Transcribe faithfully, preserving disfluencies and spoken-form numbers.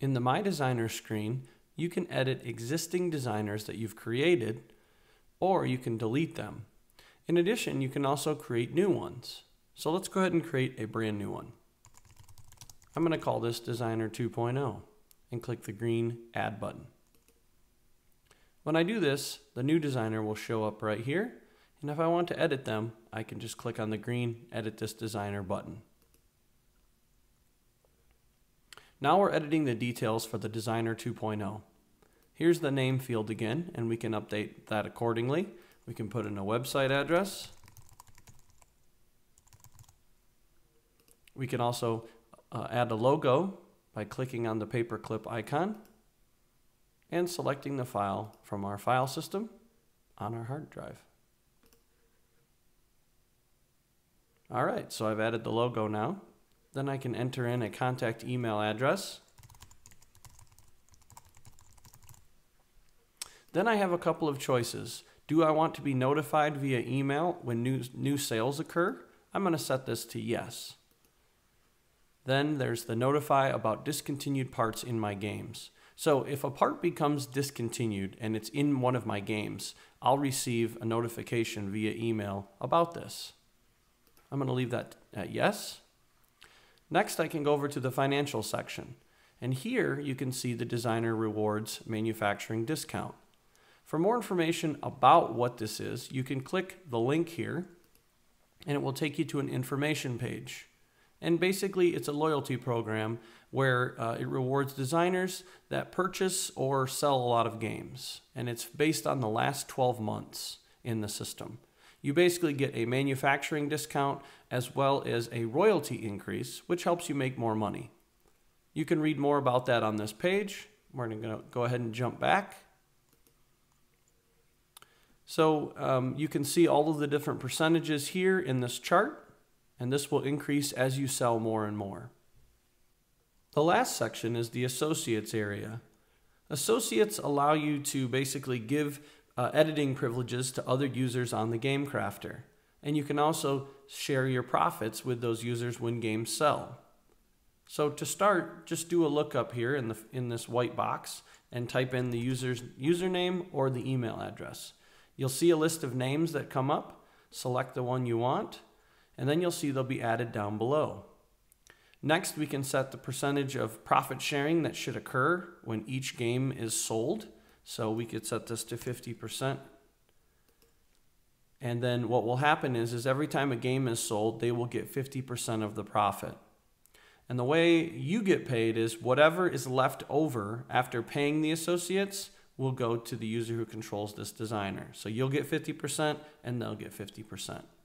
In the My Designer screen, you can edit existing designers that you've created, or you can delete them. In addition, you can also create new ones. So let's go ahead and create a brand new one. I'm going to call this Designer two point oh and click the green Add button. When I do this, the new designer will show up right here, and if I want to edit them, I can just click on the green Edit This Designer button. Now we're editing the details for the Designer two point oh. Here's the name field again, and we can update that accordingly. We can put in a website address. We can also uh, add a logo by clicking on the paperclip icon and selecting the file from our file system on our hard drive. All right, so I've added the logo now. Then I can enter in a contact email address. Then I have a couple of choices. Do I want to be notified via email when new, new sales occur? I'm going to set this to yes. Then there's the notify about discontinued parts in my games. So if a part becomes discontinued and it's in one of my games, I'll receive a notification via email about this. I'm going to leave that at yes. Next, I can go over to the financial section. And here you can see the Designer Rewards Manufacturing Discount. For more information about what this is, you can click the link here and it will take you to an information page. And basically it's a loyalty program where uh, it rewards designers that purchase or sell a lot of games. And it's based on the last twelve months in the system. You basically get a manufacturing discount as well as a royalty increase, which helps you make more money. You can read more about that on this page. We're going to go ahead and jump back. So um, you can see all of the different percentages here in this chart, and this will increase as you sell more and more. The last section is the Associates area. Associates allow you to basically give Uh, editing privileges to other users on the Game Crafter. And you can also share your profits with those users when games sell. So to start, just do a lookup here in, the, in this white box and type in the user's username or the email address. You'll see a list of names that come up. Select the one you want, and then you'll see they'll be added down below. Next, we can set the percentage of profit sharing that should occur when each game is sold. So we could set this to fifty percent. And then what will happen is, is every time a game is sold, they will get fifty percent of the profit. And the way you get paid is whatever is left over after paying the associates will go to the user who controls this designer. So you'll get fifty percent and they'll get fifty percent.